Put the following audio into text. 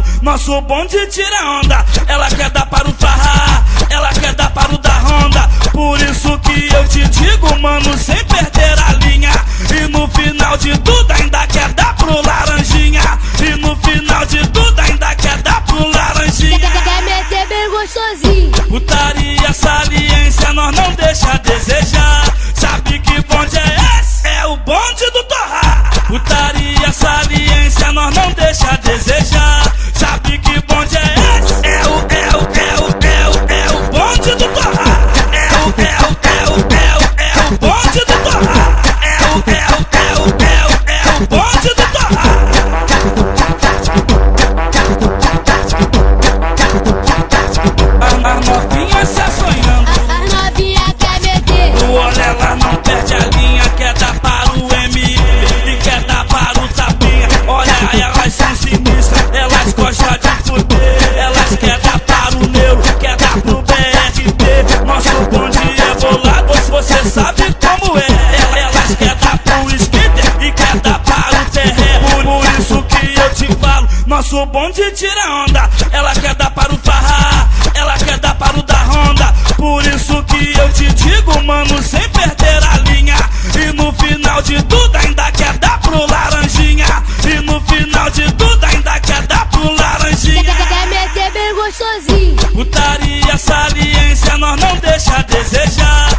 tirando, nosso bonde tira onda. Ela quer dar para o Farrar, ela quer dar para o da Honda. Por isso que eu te digo, mano, sem perder a linha. E no final de tudo ainda quer dar pro Laranjinha. E no final de tudo ainda quer dar pro Laranjinha. Quer meter bem gostosinho. Putaria, saliência, nós não deixa a desejar. Sabe que bonde é esse? É o bonde do Torrar. Putaria, saliência, nós não deixa a desejar. Sabe que bonde é esse? É o bonde do Torrar. É o bonde do Torrar. É o bonde do Torrar. As novinhas se assanhando. As novinhas quer meter. O olho, ela não perde a linha. Quer dar para o M, quer dar para o tapinha. Olha, elas são sinistras. Elas gostam de fuder. Elas quer dar para o neuro. Quer dar pro BRT. Nosso bonde é bolado, você sabe como é. Elas quer dar pro skater e quer dar para o terreno. Por isso que eu te falo, nosso bonde tira onda. Ela quer dar para o Farrar, ela quer dar para o da Honda. Por isso que eu te digo, mano, sem perder a linha. E no final de tudo ainda quer dar pro Laranjinha. E no final de tudo ainda quer dar pro Laranjinha. Quer meter bem gostosinho. Putaria, saliência, nós não deixa a desejar.